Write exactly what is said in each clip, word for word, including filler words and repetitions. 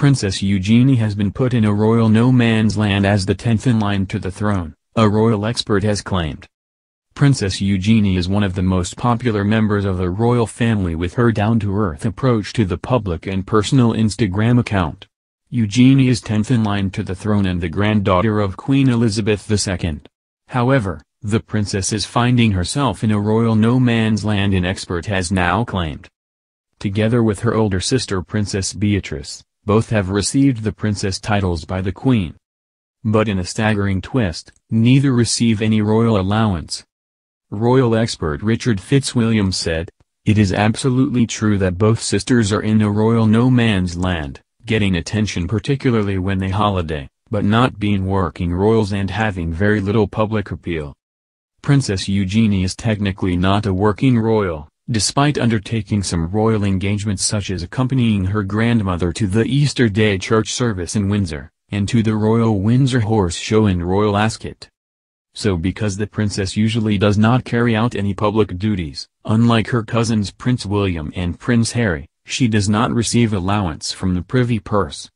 Princess Eugenie has been put in a royal no-man's land as the tenth in line to the throne, a royal expert has claimed. Princess Eugenie is one of the most popular members of the royal family with her down-to-earth approach to the public and personal Instagram account. Eugenie is tenth in line to the throne and the granddaughter of Queen Elizabeth the Second. However, the princess is finding herself in a royal no-man's land, an expert has now claimed. Together with her older sister Princess Beatrice, both have received the princess titles by the Queen. But in a staggering twist, neither receive any royal allowance. Royal expert Richard Fitzwilliams said, "It is absolutely true that both sisters are in a royal no-man's land, getting attention particularly when they holiday, but not being working royals and having very little public appeal. Princess Eugenie is technically not a working royal, despite undertaking some royal engagements such as accompanying her grandmother to the Easter Day church service in Windsor, and to the Royal Windsor Horse Show in Royal Ascot. So because the princess usually does not carry out any public duties, unlike her cousins Prince William and Prince Harry, she does not receive allowance from the Privy Purse.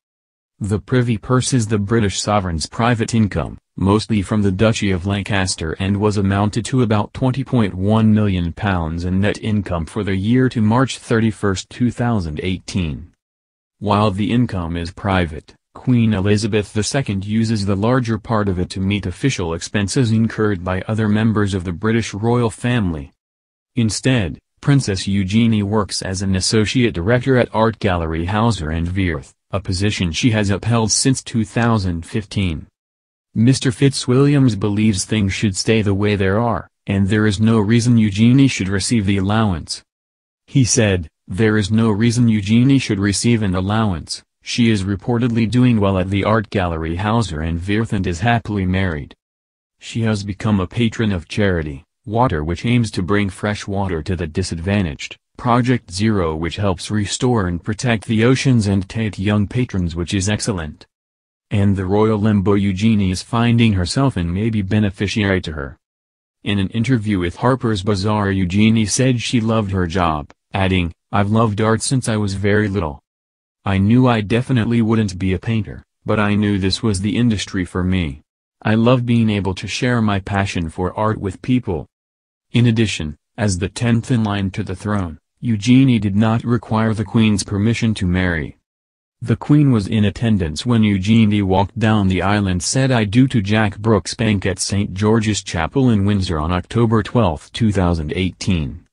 The Privy Purse is the British sovereign's private income, mostly from the Duchy of Lancaster, and was amounted to about twenty point one million pounds in net income for the year to March thirty-first two thousand eighteen. While the income is private, Queen Elizabeth the Second uses the larger part of it to meet official expenses incurred by other members of the British royal family. Instead, Princess Eugenie works as an associate director at art gallery Hauser and Wirth, a position she has upheld since two thousand fifteen. Mister Fitzwilliams believes things should stay the way they are, and there is no reason Eugenie should receive the allowance. He said, "There is no reason Eugenie should receive an allowance. She is reportedly doing well at the art gallery Hauser and Wirth and is happily married. She has become a patron of charity, Water, which aims to bring fresh water to the disadvantaged, Project Zero, which helps restore and protect the oceans, and Tate Young Patrons, which is excellent." And the royal limbo Eugenie is finding herself in may be beneficiary to her. In an interview with Harper's Bazaar, Eugenie said she loved her job, adding, "I've loved art since I was very little. I knew I definitely wouldn't be a painter, but I knew this was the industry for me. I love being able to share my passion for art with people." In addition, as the tenth in line to the throne, Eugenie did not require the Queen's permission to marry. The Queen was in attendance when Eugenie walked down the aisle and said "I do" to Jack Brooksbank at St George's Chapel in Windsor on October twelfth two thousand eighteen.